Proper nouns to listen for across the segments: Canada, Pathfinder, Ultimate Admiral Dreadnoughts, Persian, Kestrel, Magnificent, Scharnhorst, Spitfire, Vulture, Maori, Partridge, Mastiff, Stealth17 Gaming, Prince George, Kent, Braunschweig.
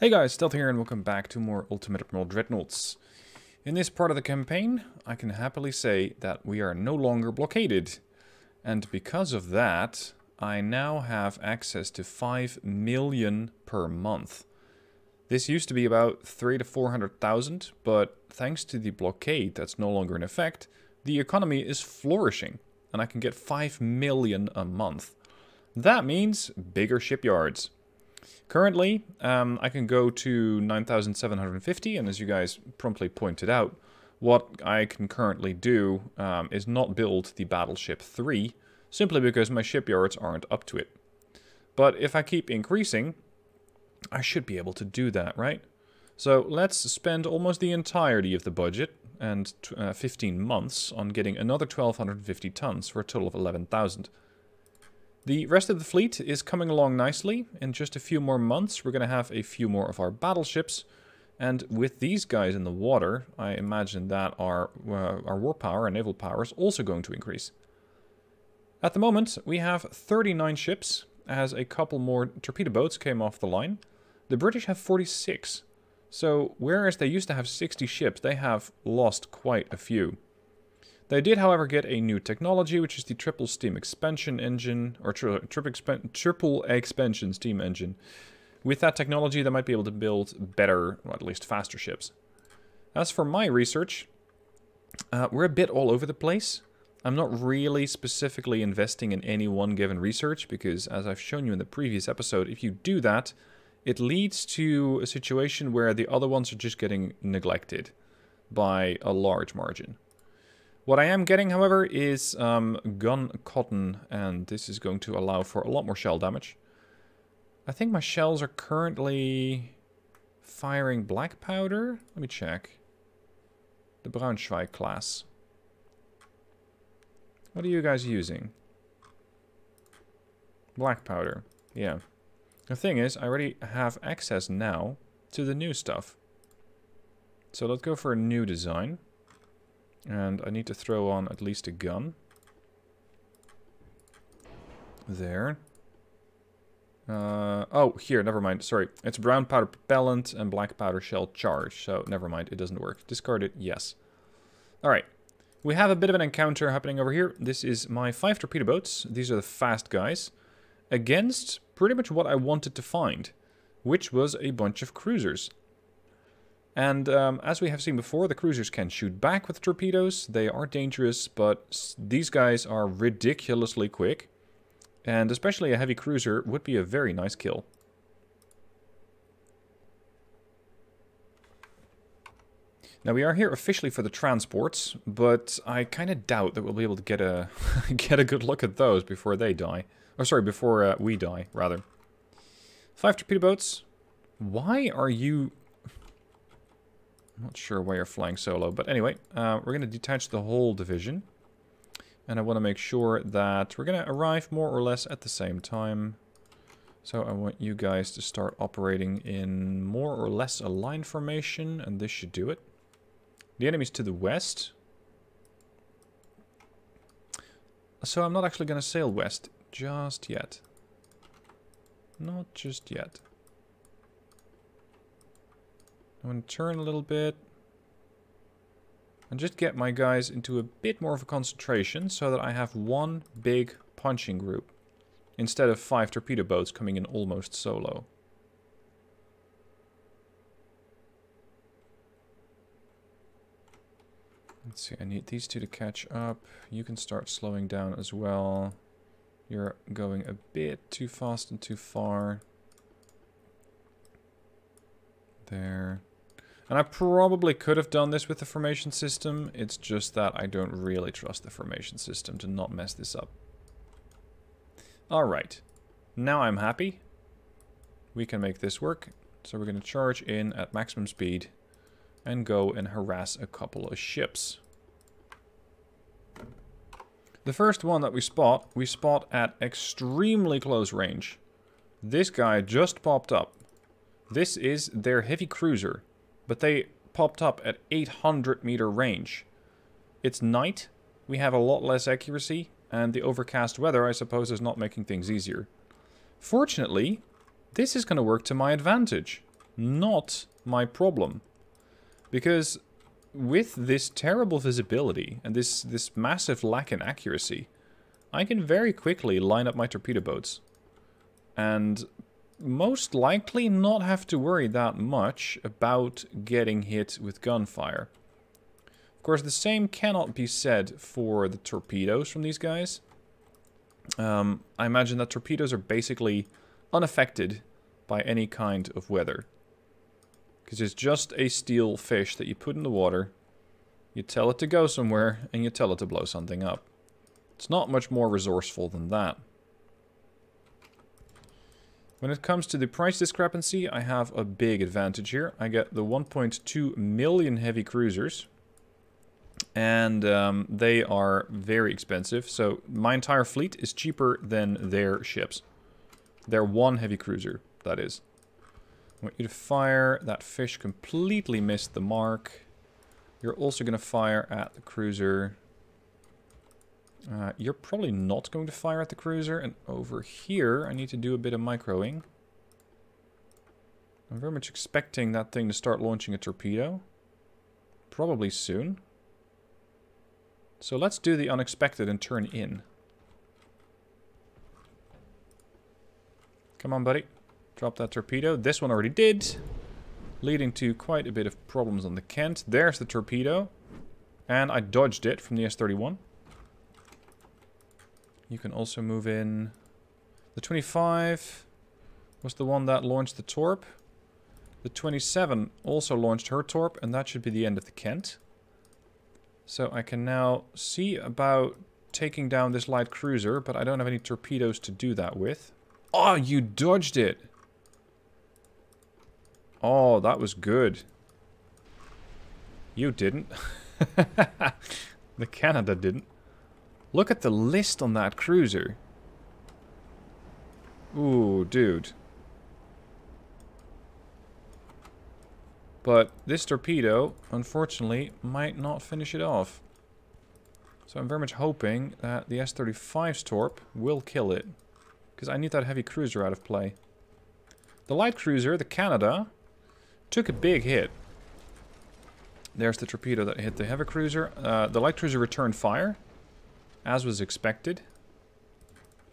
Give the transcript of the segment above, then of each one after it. Hey guys, Stealth here and welcome back to more Ultimate Admiral Dreadnoughts. In this part of the campaign, I can happily say that we are no longer blockaded. And because of that, I now have access to 5 million per month. This used to be about 300,000 to 400,000, but thanks to the blockade that's no longer in effect, the economy is flourishing and I can get 5 million a month. That means bigger shipyards. Currently, I can go to 9,750, and as you guys promptly pointed out, what I can currently do is not build the Battleship 3, simply because my shipyards aren't up to it. But if I keep increasing, I should be able to do that, right? So let's spend almost the entirety of the budget, and 15 months, on getting another 1,250 tons for a total of 11,000. The rest of the fleet is coming along nicely. In just a few more months, we're going to have a few more of our battleships. And with these guys in the water, I imagine that our war power and naval power is also going to increase. At the moment, we have 39 ships, as a couple more torpedo boats came off the line. The British have 46. So, whereas they used to have 60 ships, they have lost quite a few. They did, however, get a new technology, which is the triple steam expansion engine, or triple expansion steam engine. With that technology, they might be able to build better, or at least faster ships. As for my research, we're a bit all over the place. I'm not really specifically investing in any one given research, because as I've shown you in the previous episode, if you do that, it leads to a situation where the other ones are just getting neglected by a large margin. What I am getting, however, is gun cotton, and this is going to allow for a lot more shell damage. I think my shells are currently firing black powder. Let me check. The Braunschweig class. What are you guys using? Black powder, yeah. The thing is, I already have access now to the new stuff. So let's go for a new design. And I need to throw on at least a gun. There. Oh, here, never mind. Sorry. It's brown powder propellant and black powder shell charge. So, never mind. It doesn't work. Discard it. Yes. Alright. We have a bit of an encounter happening over here. This is my 5 torpedo boats. These are the fast guys. Against pretty much what I wanted to find, which was a bunch of cruisers. And as we have seen before, the cruisers can shoot back with torpedoes. They are dangerous, but these guys are ridiculously quick. And especially a heavy cruiser would be a very nice kill. Now we are here officially for the transports, but I kind of doubt that we'll be able to get a get a good look at those before they die. Or sorry, before we die, rather. 5 torpedo boats. Why are you... Not sure why you're flying solo, but anyway, we're going to detach the whole division. And I want to make sure that we're going to arrive more or less at the same time. So I want you guys to start operating in more or less a line formation, and this should do it. The enemy's to the west. So I'm not actually going to sail west just yet. Not just yet. I'm going to turn a little bit and just get my guys into a bit more of a concentration so that I have one big punching group instead of 5 torpedo boats coming in almost solo. Let's see, I need these two to catch up. You can start slowing down as well. You're going a bit too fast and too far. There. And I probably could have done this with the formation system, it's just that I don't really trust the formation system to not mess this up. Alright, now I'm happy. We can make this work. So we're going to charge in at maximum speed and go and harass a couple of ships. The first one that we spot at extremely close range. This guy just popped up. This is their heavy cruiser, but they popped up at 800 meter range. It's night, we have a lot less accuracy, and the overcast weather, I suppose, is not making things easier. Fortunately, this is going to work to my advantage. not my problem. Because with this terrible visibility and this massive lack in accuracy, I can very quickly line up my torpedo boats. And most likely not have to worry that much about getting hit with gunfire. Of course, the same cannot be said for the torpedoes from these guys. I imagine that torpedoes are basically unaffected by any kind of weather. Because it's just a steel fish that you put in the water, you tell it to go somewhere, and you tell it to blow something up. It's not much more resourceful than that. When it comes to the price discrepancy, I have a big advantage here. I get the 1.2 million heavy cruisers. And they are very expensive. So my entire fleet is cheaper than their ships. Their one heavy cruiser, that is. I want you to fire. That fish completely missed the mark. You're also going to fire at the cruiser. You're probably not going to fire at the cruiser. And over here, I need to do a bit of microing. I'm very much expecting that thing to start launching a torpedo. Probably soon. So let's do the unexpected and turn in. Come on, buddy. Drop that torpedo. This one already did, leading to quite a bit of problems on the Kent. There's the torpedo. And I dodged it from the S-31. You can also move in. The 25 was the one that launched the torp. The 27 also launched her torp, and that should be the end of the Kent. So I can now see about taking down this light cruiser, but I don't have any torpedoes to do that with. Oh, you dodged it! Oh, that was good. You didn't. The Canada didn't. Look at the list on that cruiser. Ooh, dude. But this torpedo, unfortunately, might not finish it off. So I'm very much hoping that the S-35's torp will kill it. Because I need that heavy cruiser out of play. The light cruiser, the Canada, took a big hit. There's the torpedo that hit the heavy cruiser. The light cruiser returned fire, as was expected,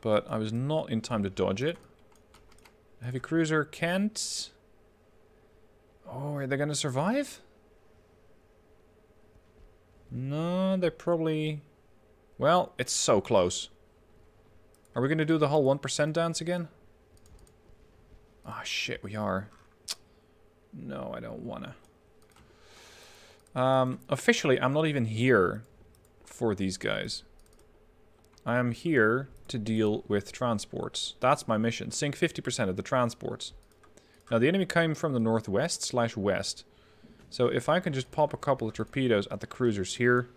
but I was not in time to dodge it. Heavy cruiser Kent. Oh, are they going to survive? No, they're probably... Well, it's so close. Are we going to do the whole 1% dance again? Ah, shit, we are. No, I don't want to. Officially, I'm not even here for these guys. I am here to deal with transports. That's my mission. Sink 50% of the transports. Now, the enemy came from the northwest/west. So if I can just pop a couple of torpedoes at the cruisers here.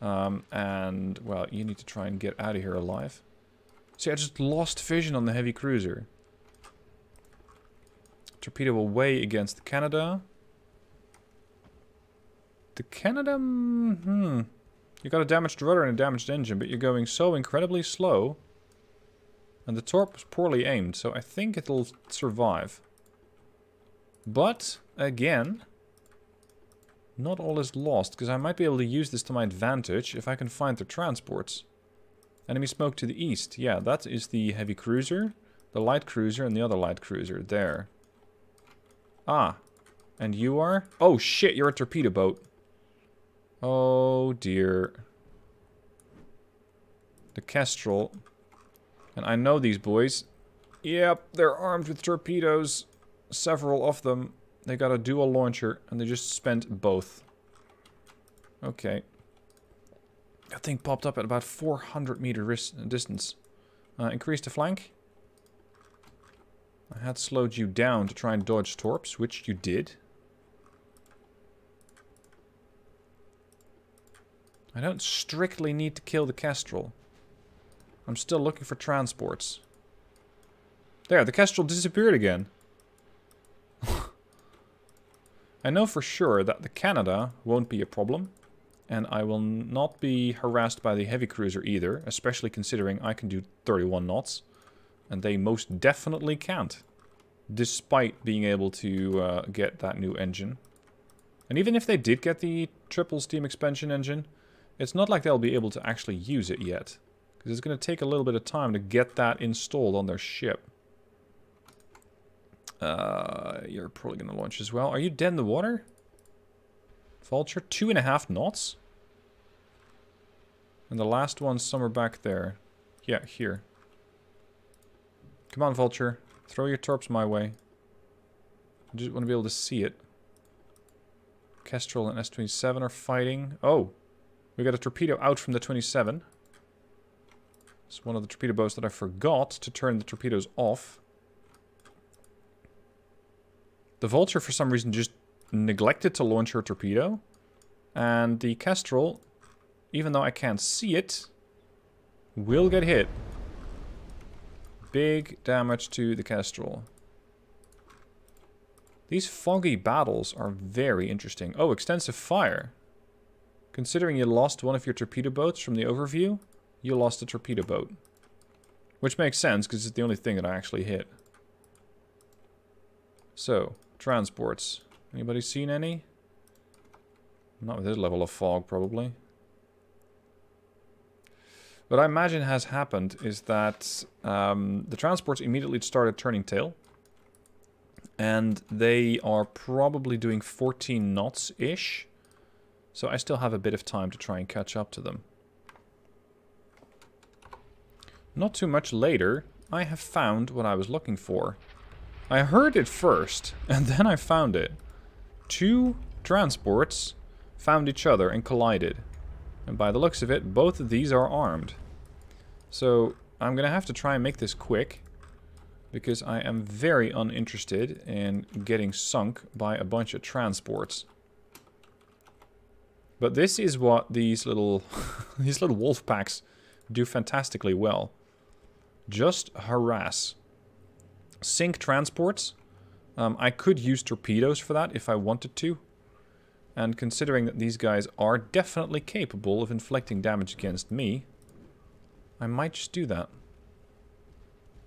And, well, you need to try and get out of here alive. See, I just lost vision on the heavy cruiser. Torpedo away against the Canada. The Canada... You got a damaged rudder and a damaged engine, but you're going so incredibly slow. And the torp was poorly aimed, so I think it'll survive. But, again, not all is lost, because I might be able to use this to my advantage if I can find their transports. Enemy smoke to the east. Yeah, that is the heavy cruiser, the light cruiser, and the other light cruiser. There. Ah. And you are? Oh, shit, you're a torpedo boat. Oh, dear. The Kestrel. And I know these boys. Yep, they're armed with torpedoes. Several of them. They got a dual launcher and they just spent both. Okay. That thing popped up at about 400 meter distance. Increase the flank. I had slowed you down to try and dodge torps, which you did. I don't strictly need to kill the Kestrel. I'm still looking for transports. There, the Kestrel disappeared again. I know for sure that the Canada won't be a problem, and I will not be harassed by the heavy cruiser either, especially considering I can do 31 knots, and they most definitely can't. despite being able to get that new engine. And even if they did get the triple steam expansion engine, it's not like they'll be able to actually use it yet, because it's going to take a little bit of time to get that installed on their ship. You're probably going to launch as well. Are you dead in the water? Vulture, 2.5 knots? And the last one's somewhere back there. Yeah, here. Come on, Vulture. Throw your torps my way. I just want to be able to see it. Kestrel and S-27 are fighting. Oh! We got a torpedo out from the 27. It's one of the torpedo boats that I forgot to turn the torpedoes off. The Vulture, for some reason, just neglected to launch her torpedo. And the Kestrel, even though I can't see it, will get hit. Big damage to the Kestrel. These foggy battles are very interesting. Oh, extensive fire. Considering you lost one of your torpedo boats from the overview, you lost a torpedo boat. Which makes sense, because it's the only thing that I actually hit. So, transports. Anybody seen any? Not with this level of fog, probably. What I imagine has happened is that the transports immediately started turning tail. And they are probably doing 14 knots-ish. So I still have a bit of time to try and catch up to them. Not too much later, I have found what I was looking for. I heard it first, and then I found it. Two transports found each other and collided. And by the looks of it, both of these are armed. So I'm going to have to try and make this quick, because I am very uninterested in getting sunk by a bunch of transports. But this is what these little these wolf packs do fantastically well. Just harass. Sink transports. I could use torpedoes for that if I wanted to. And considering that these guys are definitely capable of inflicting damage against me, I might just do that.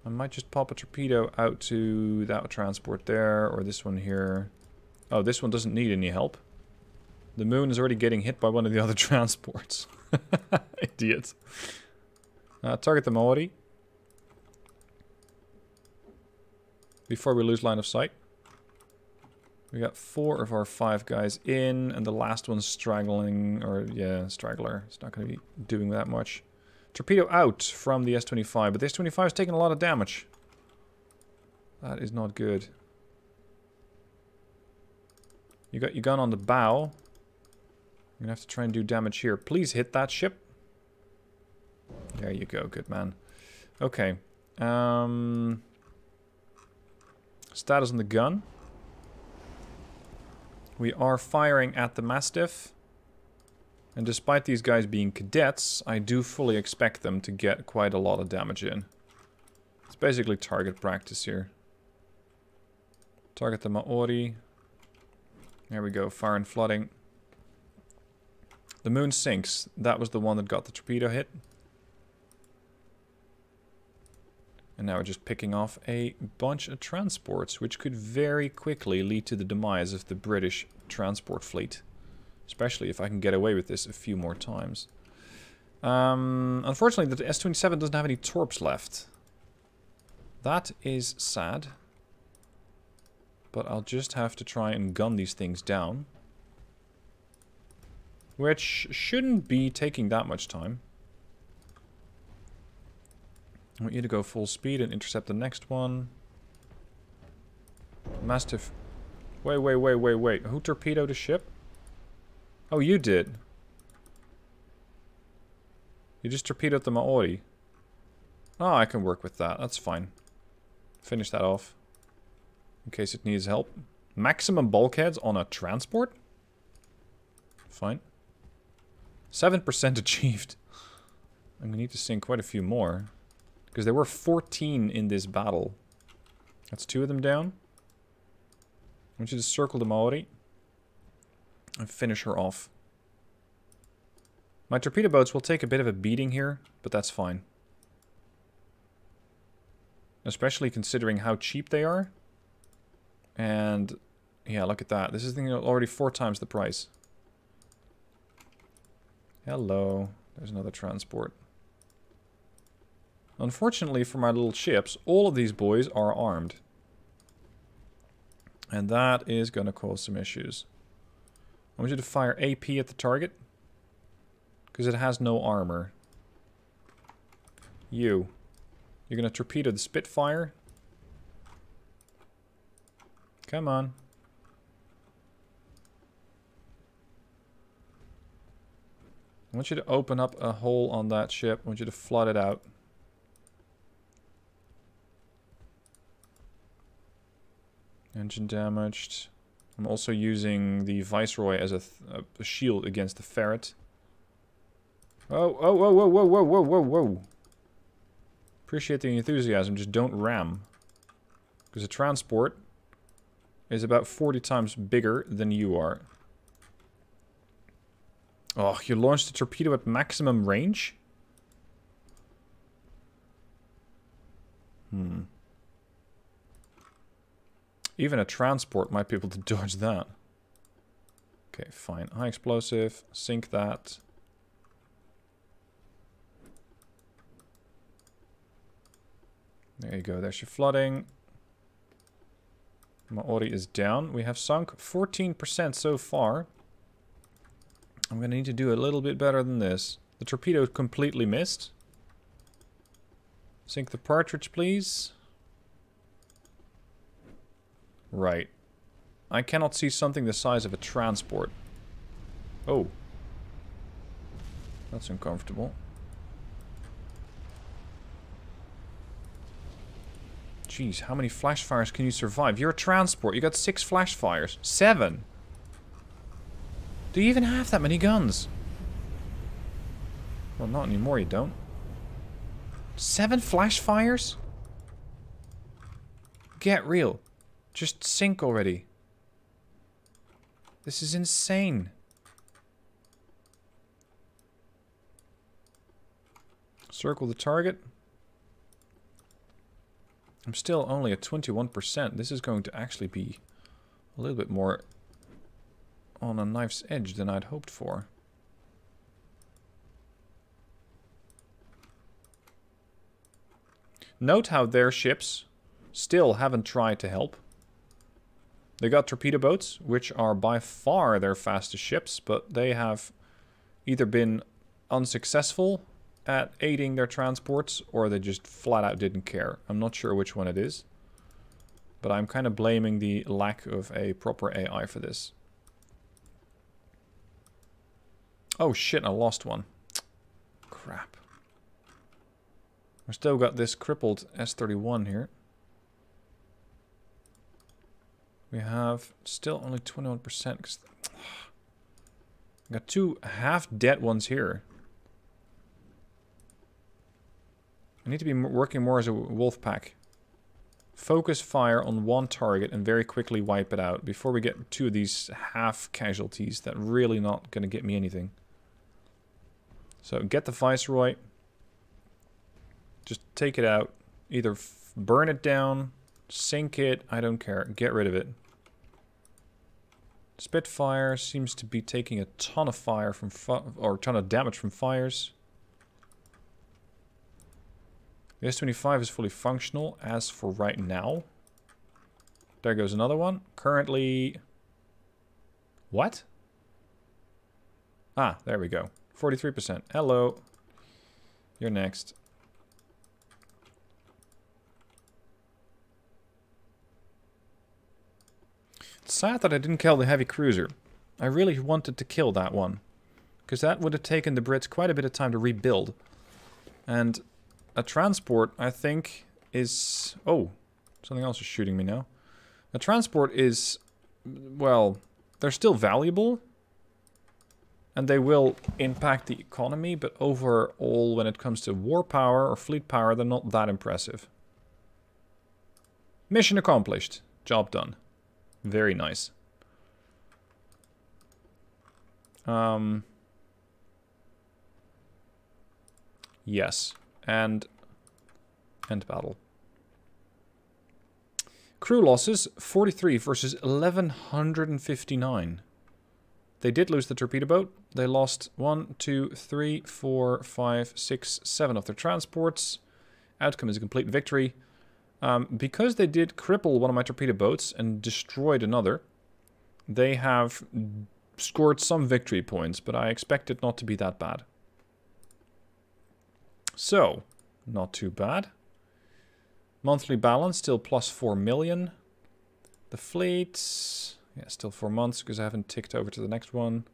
I might just pop a torpedo out to that transport there, or this one here. Oh, this one doesn't need any help. The moon is already getting hit by one of the other transports. Idiot. Target the Maori. Before we lose line of sight. We got 4 of our 5 guys in, and the last one's straggling, or yeah, straggler. It's not going to be doing that much. Torpedo out from the S-25, but the S-25 is taking a lot of damage. That is not good. You got your gun on the bow. You're going to have to try and do damage here. Please hit that ship. There you go, good man. Okay. Status on the gun. We are firing at the Mastiff. And despite these guys being cadets, I do fully expect them to get quite a lot of damage in. It's basically target practice here. Target the Maori. There we go, fire and flooding. The moon sinks. That was the one that got the torpedo hit. And now we're just picking off a bunch of transports, which could very quickly lead to the demise of the British transport fleet. Especially if I can get away with this a few more times. Unfortunately, the S-27 doesn't have any torps left. That is sad. But I'll just have to try and gun these things down. Which shouldn't be taking that much time. I want you to go full speed and intercept the next one. Mastiff. Wait, wait, wait, wait, wait. Who torpedoed a ship? Oh, you did. You just torpedoed the Maori. Oh, I can work with that. That's fine. Finish that off. In case it needs help. Maximum bulkheads on a transport? Fine. 7% achieved. I'm going to need to sink quite a few more. Because there were 14 in this battle. That's 2 of them down. I want you to circle the Maori. And finish her off. My torpedo boats will take a bit of a beating here, but that's fine. Especially considering how cheap they are. And yeah, look at that. This is already 4 times the price. Hello. There's another transport. Unfortunately for my little ships, all of these boys are armed. And that is going to cause some issues. I want you to fire AP at the target. Because it has no armor. You. You're going to torpedo the Spitfire. Come on. I want you to open up a hole on that ship. I want you to flood it out. Engine damaged. I'm also using the Viceroy as a shield against the Ferret. Oh, oh, whoa, whoa, whoa, whoa, whoa, whoa, whoa. Appreciate the enthusiasm, just don't ram. Because a transport is about 40 times bigger than you are. Oh, you launched a torpedo at maximum range? Hmm. Even a transport might be able to dodge that. Okay, fine. High explosive. Sink that. There you go. There's your flooding. Maori is down. We have sunk 14% so far. I'm going to need to do a little bit better than this. The torpedo completely missed. Sink the Partridge, please. Right. I cannot see something the size of a transport. Oh. That's uncomfortable. Jeez, how many flash fires can you survive? You're a transport. You got 6 flash fires. 7! Do you even have that many guns? Well, not anymore, you don't. 7 flash fires? Get real. Just sink already. This is insane. Circle the target. I'm still only at 21%. This is going to actually be a little bit more on a knife's edge than I'd hoped for. Note how their ships still haven't tried to help. They got torpedo boats, which are by far their fastest ships, but they have either been unsuccessful at aiding their transports, or they just flat out didn't care. I'm not sure which one it is, but I'm kind of blaming the lack of a proper AI for this. Oh shit, I lost one. Crap. We've still got this crippled S-31 here. We have still only 21% because I got 2 half-dead ones here. I need to be working more as a wolf pack. Focus fire on one target and very quickly wipe it out before we get 2 of these half casualties that really not going to get me anything. So get the Viceroy. Just take it out. Either burn it down, sink it, I don't care. Get rid of it. Spitfire seems to be taking a ton of fire from a ton of damage from fires. The S-25 is fully functional as for right now. There goes another one. Currently... What? Ah, there we go. 43%. Hello. You're next. It's sad that I didn't kill the heavy cruiser. I really wanted to kill that one. Because that would have taken the Brits quite a bit of time to rebuild. And... a transport, I think, is... Oh, something else is shooting me now. A transport is... well, they're still valuable. And they will impact the economy, but overall, when it comes to war power or fleet power, they're not that impressive. Mission accomplished. Job done. Very nice. Yes. And end battle. Crew losses, 43 versus 1,159. They did lose the torpedo boat. They lost 1, 2, 3, 4, 5, 6, 7 of their transports. Outcome is a complete victory. Because they did cripple one of my torpedo boats and destroyed another, they have scored some victory points, but I expect it not to be that bad. So, not too bad. Monthly balance, still plus 4 million. The fleet, yeah, still 4 months because I haven't ticked over to the next one.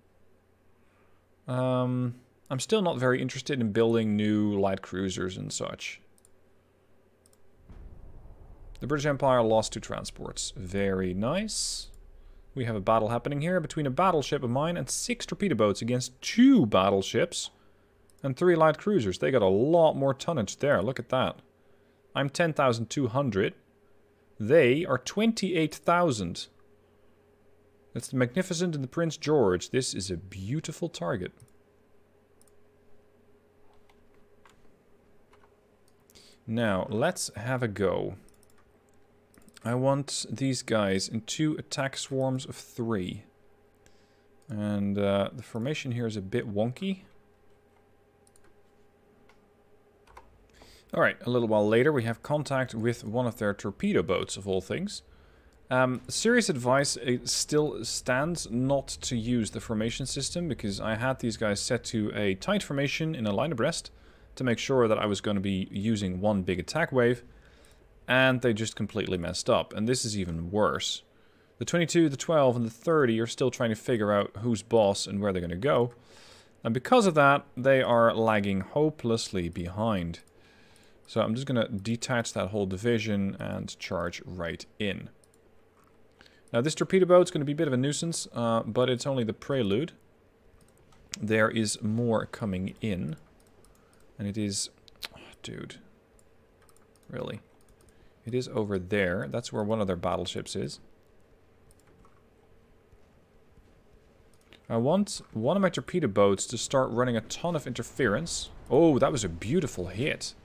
I'm still not very interested in building new light cruisers and such. The British Empire lost 2 transports. Very nice. We have a battle happening here between a battleship of mine and 6 torpedo boats against 2 battleships and 3 light cruisers. They got a lot more tonnage there. Look at that. I'm 10,200. They are 28,000. That's the Magnificent and the Prince George. This is a beautiful target. Now, let's have a go. I want these guys in 2 attack swarms of 3. And the formation here is a bit wonky. Alright, a little while later we have contact with one of their torpedo boats, of all things. Serious advice still stands not to use the formation system, because I had these guys set to a tight formation in a line abreast to make sure that I was going to be using one big attack wave, and they just completely messed up, and this is even worse. The 22, the 12, and the 30 are still trying to figure out who's boss and where they're going to go, and because of that, they are lagging hopelessly behind. So I'm just going to detach that whole division and charge right in. Now this torpedo boat's going to be a bit of a nuisance, but it's only the prelude. There is more coming in. And it is... Oh, dude. Really? It is over there. That's where one of their battleships is. I want one of my torpedo boats to start running a ton of interference. Oh, that was a beautiful hit.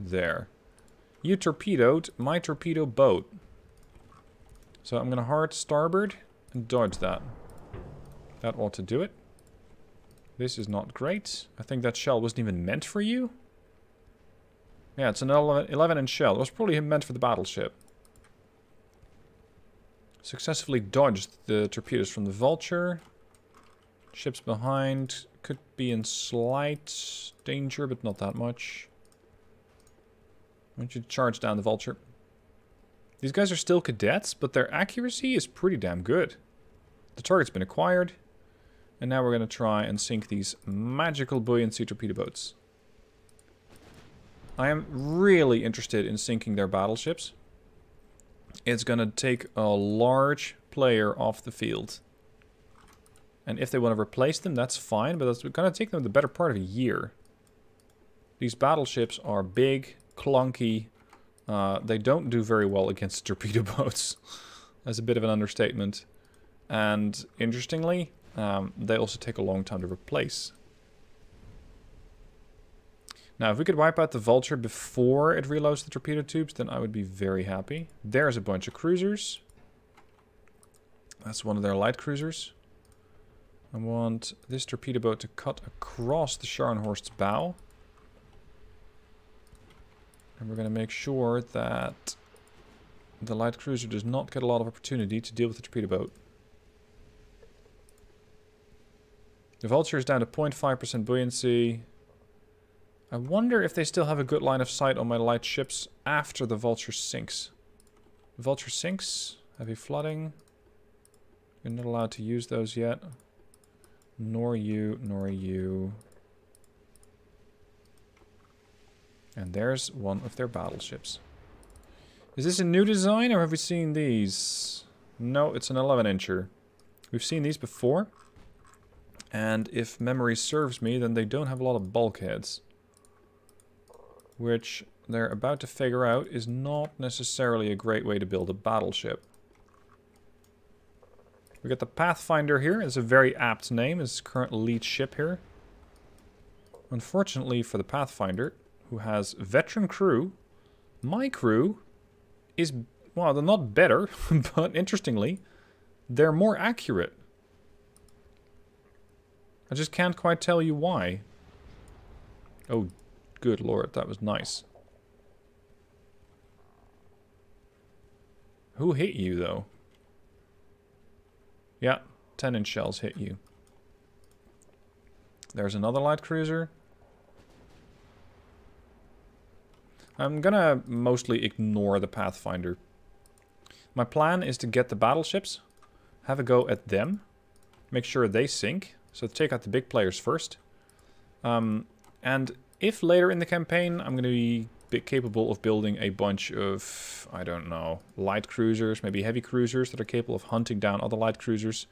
There. You torpedoed my torpedo boat. So I'm going to hard starboard and dodge that. That ought to do it. This is not great. I think that shell wasn't even meant for you. Yeah, it's an 11-inch shell. It was probably meant for the battleship. Successfully dodged the torpedoes from the Vulture. Ships behind could be in slight danger, but not that much. Why don't you charge down the Vulture? These guys are still cadets, but their accuracy is pretty damn good. The target's been acquired. And now we're going to try and sink these magical buoyancy torpedo boats. I am really interested in sinking their battleships. It's going to take a large player off the field. And if they want to replace them, that's fine, but that's going to take them the better part of a year. These battleships are big, clunky. They don't do very well against torpedo boats. That's a bit of an understatement. And interestingly, they also take a long time to replace. Now, if we could wipe out the Vulture before it reloads the torpedo tubes, then I would be very happy. There's a bunch of cruisers. That's one of their light cruisers. I want this torpedo boat to cut across the Scharnhorst's bow. And we're going to make sure that the light cruiser does not get a lot of opportunity to deal with the torpedo boat. The Vulture is down to 0.5% buoyancy. I wonder if they still have a good line of sight on my light ships after the Vulture sinks. The Vulture sinks. Heavy flooding. You're not allowed to use those yet. Nor you, nor you. And there's one of their battleships. Is this a new design, or have we seen these? No, it's an 11-incher. We've seen these before. And if memory serves me, then they don't have a lot of bulkheads. Which they're about to figure out is not necessarily a great way to build a battleship. We got the Pathfinder here. It's a very apt name. It's the current lead ship here. Unfortunately for the Pathfinder, who has veteran crew, my crew is Well, they're not better, but interestingly, they're more accurate. I just can't quite tell you why. Oh, good lord, that was nice. Who hit you, though? Yeah, 10-inch shells hit you. There's another light cruiser. I'm gonna mostly ignore the Pathfinder. My plan is to get the battleships, have a go at them, make sure they sink, so take out the big players first. And if later in the campaign I'm gonna be capable of building a bunch of, I don't know, light cruisers, maybe heavy cruisers that are capable of hunting down other light cruisers,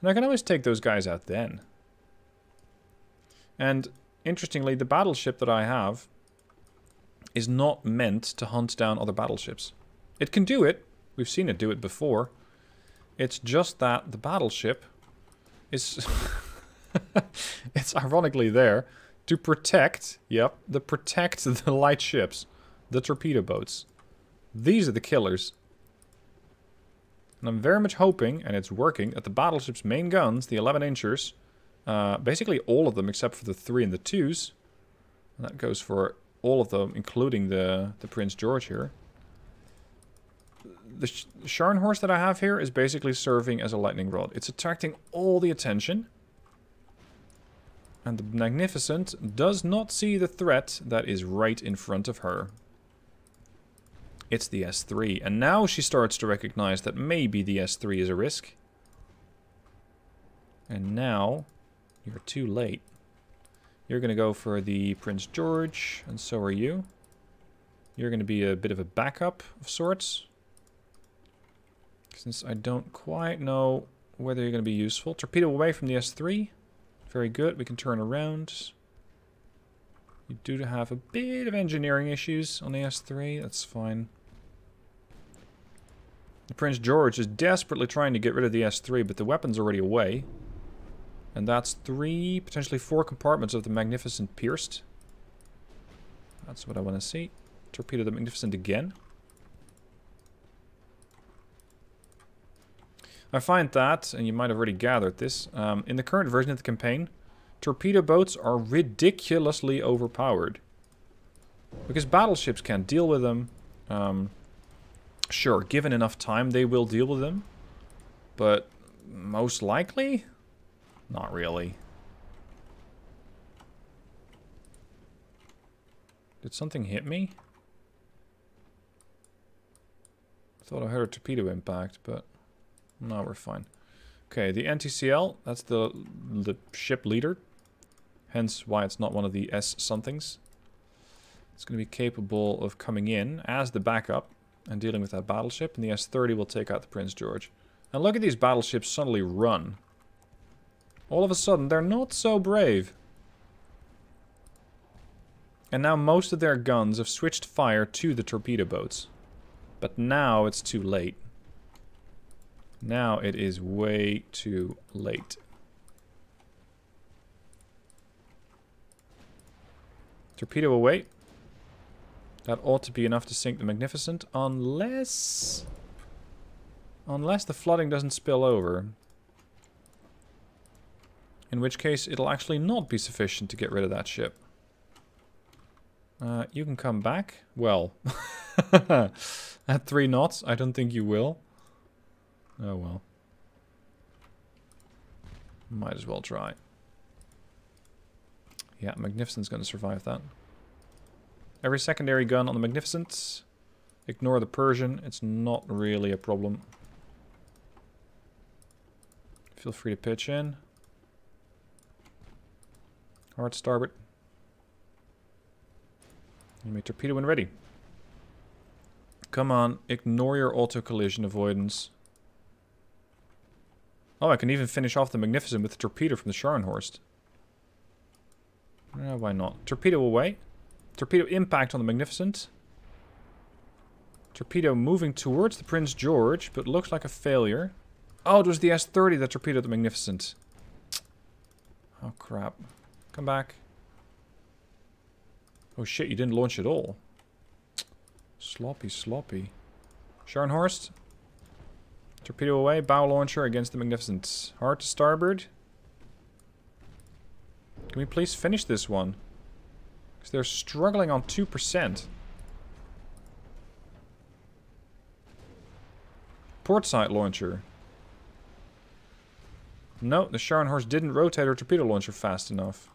and I can always take those guys out then. And interestingly, the battleship that I have is not meant to hunt down other battleships. It can do it. We've seen it do it before. It's just that the battleship is... it's ironically there to protect, yep, to protect the light ships, the torpedo boats. These are the killers. And I'm very much hoping, and it's working, that the battleship's main guns, the 11-inchers, basically all of them except for the 3s and the 2s, and that goes for all of them, including the Prince George here. The Scharnhorst that I have here is basically serving as a lightning rod. It's attracting all the attention. And the Magnificent does not see the threat that is right in front of her. It's the S3. And now she starts to recognize that maybe the S3 is a risk. And now you're too late. You're going to go for the Prince George, and so are you. You're going to be a bit of a backup of sorts. Since I don't quite know whether you're going to be useful. Torpedo away from the S3. Very good, we can turn around. You do have a bit of engineering issues on the S3, that's fine. The Prince George is desperately trying to get rid of the S3, but the weapon's already away. And that's 3, potentially 4 compartments of the Magnificent pierced. That's what I want to see. Torpedo the Magnificent again. I find that, and you might have already gathered this, in the current version of the campaign, torpedo boats are ridiculously overpowered. Because battleships can't deal with them. Sure, given enough time they will deal with them. But most likely... not really. Did something hit me? I thought I heard a torpedo impact, but no, we're fine. Okay, the NTCL, that's the ship leader. Hence why it's not one of the S-somethings. It's going to be capable of coming in as the backup and dealing with that battleship. And the S-30 will take out the Prince George. And look at these battleships suddenly run. All of a sudden, they're not so brave. And now most of their guns have switched fire to the torpedo boats. But now it's too late. Now it is way too late. Torpedo away. That ought to be enough to sink the Magnificent, unless... unless the flooding doesn't spill over. In which case, it'll actually not be sufficient to get rid of that ship. You can come back. Well, at 3 knots, I don't think you will. Oh well. Might as well try. Yeah, Magnificent's going to survive that. Every secondary gun on the Magnificent. Ignore the Persian. It's not really a problem. Feel free to pitch in. Hard starboard. You may torpedo when ready. Come on, ignore your auto-collision avoidance. Oh, I can even finish off the Magnificent with the torpedo from the Scharnhorst. No, why not? Torpedo away. Torpedo impact on the Magnificent. Torpedo moving towards the Prince George, but looks like a failure. Oh, it was the S-30 that torpedoed the Magnificent. Oh, crap. Come back. Oh shit, you didn't launch at all. Sloppy, sloppy. Scharnhorst. Torpedo away. Bow launcher against the Magnificent. Hard to starboard. Can we please finish this one? Because they're struggling on 2%. Portside launcher. No, the Scharnhorst didn't rotate her torpedo launcher fast enough.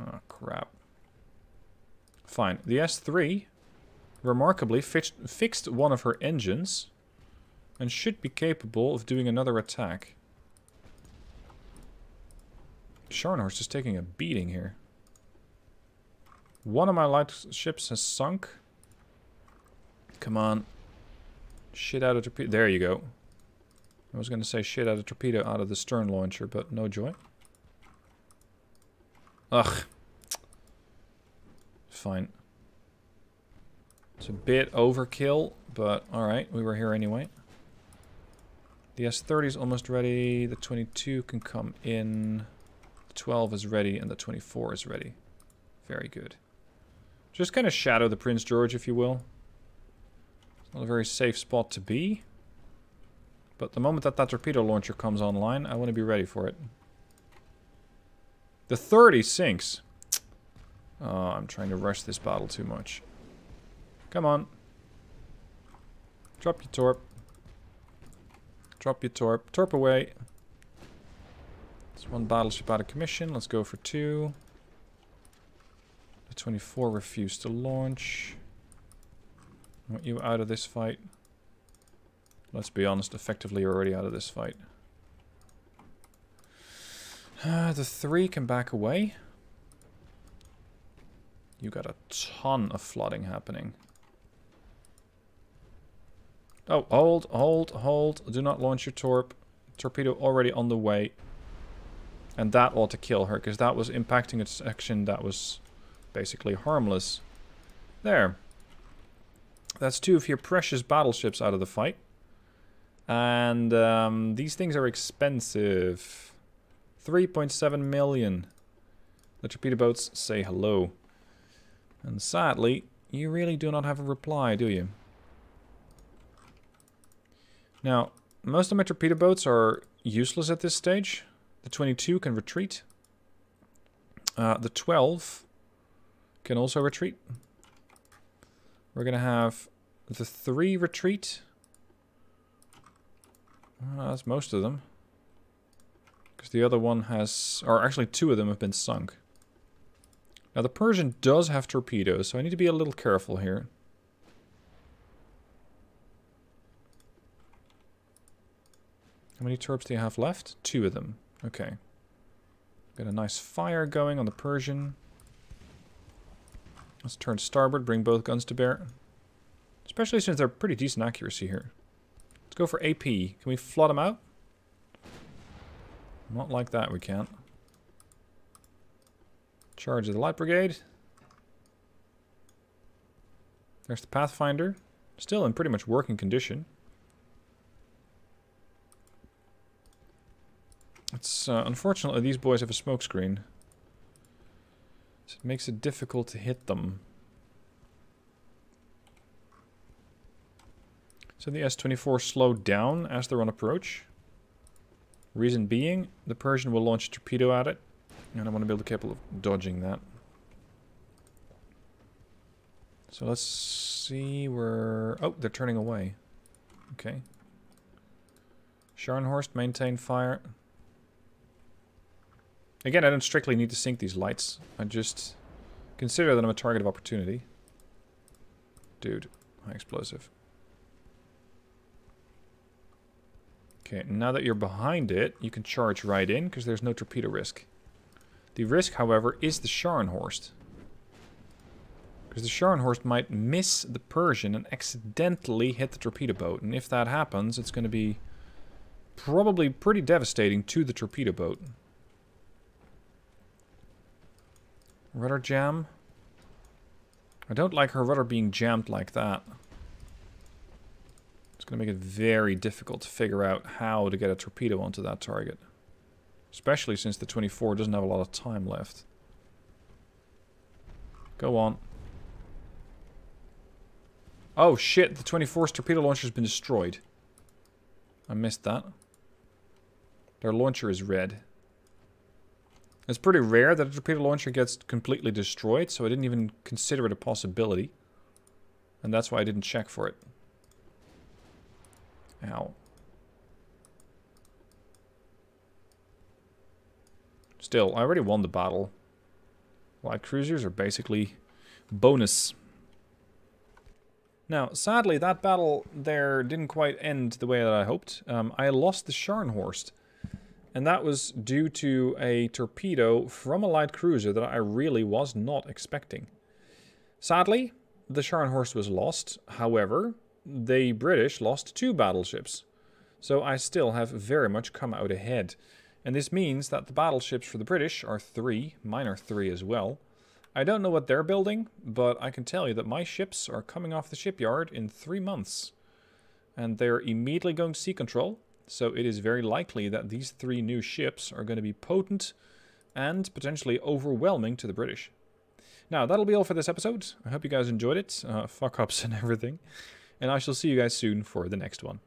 Oh, crap. Fine. The S3 remarkably fixed one of her engines and should be capable of doing another attack. Scharnhorst is taking a beating here. One of my light ships has sunk. Come on. Shit out of torpedo. There you go. I was going to say shit out of torpedo out of the stern launcher, but no joy. Ugh. Fine. It's a bit overkill, but alright, we were here anyway. The S30 is almost ready. The 22 can come in. The 12 is ready, and the 24 is ready. Very good. Just kind of shadow the Prince George, if you will. It's not a very safe spot to be. But the moment that torpedo launcher comes online, I want to be ready for it. The 30 sinks. Oh, I'm trying to rush this battle too much. Come on. Drop your torp. Drop your torp. Torp away. It's one battleship out of commission. Let's go for two. The 24 refused to launch. I want you out of this fight. Let's be honest, effectively you're already out of this fight. The 3 can back away. You got a ton of flooding happening. Oh, hold, hold, hold. Do not launch your torp. Torpedo already on the way. And that ought to kill her, because that was impacting its action. That was basically harmless. There. That's two of your precious battleships out of the fight. And these things are expensive. 3.7 million. The torpedo boats say hello. And sadly, you really do not have a reply, do you? Now, most of my torpedo boats are useless at this stage. The 22 can retreat. The 12 can also retreat. We're going to have the 3 retreat. That's most of them. Because the other one has... or actually two of them have been sunk. Now the Persian does have torpedoes, so I need to be a little careful here. How many torps do you have left? Two of them. Okay. Got a nice fire going on the Persian. Let's turn starboard, bring both guns to bear. Especially since they're pretty decent accuracy here. Let's go for AP. Can we flood them out? Not like that, we can't. Charge of the light brigade. There's the Pathfinder. Still in pretty much working condition. It's unfortunately these boys have a smoke screen. So it makes it difficult to hit them. So the S-24 slowed down as they're on approach. Reason being, the Persian will launch a torpedo at it. And I want to be able to capable of dodging that. So let's see where... oh, they're turning away. Okay. Scharnhorst, maintain fire. Again, I don't strictly need to sink these lights. I just consider that I'm a target of opportunity. Dude, high explosive. Okay, now that you're behind it, you can charge right in because there's no torpedo risk. The risk, however, is the Scharnhorst. Because the Scharnhorst might miss the Persian and accidentally hit the torpedo boat. And if that happens, it's going to be probably pretty devastating to the torpedo boat. Rudder jam. I don't like her rudder being jammed like that. It's going to make it very difficult to figure out how to get a torpedo onto that target. Especially since the 24 doesn't have a lot of time left. Go on. Oh shit, the 24's torpedo launcher has been destroyed. I missed that. Their launcher is red. It's pretty rare that a torpedo launcher gets completely destroyed, so I didn't even consider it a possibility. And that's why I didn't check for it. Ow. Still, I already won the battle. Light cruisers are basically bonus. Now, sadly, that battle there didn't quite end the way that I hoped. I lost the Scharnhorst. And that was due to a torpedo from a light cruiser that I really was not expecting. Sadly, the Scharnhorst was lost. However, the British lost 2 battleships. So I still have very much come out ahead. And this means that the battleships for the British are 3. Mine are 3 as well. I don't know what they're building, but I can tell you that my ships are coming off the shipyard in 3 months. And they're immediately going to sea control. So it is very likely that these 3 new ships are going to be potent and potentially overwhelming to the British. Now, that'll be all for this episode. I hope you guys enjoyed it. Fuck ups and everything. And I shall see you guys soon for the next one.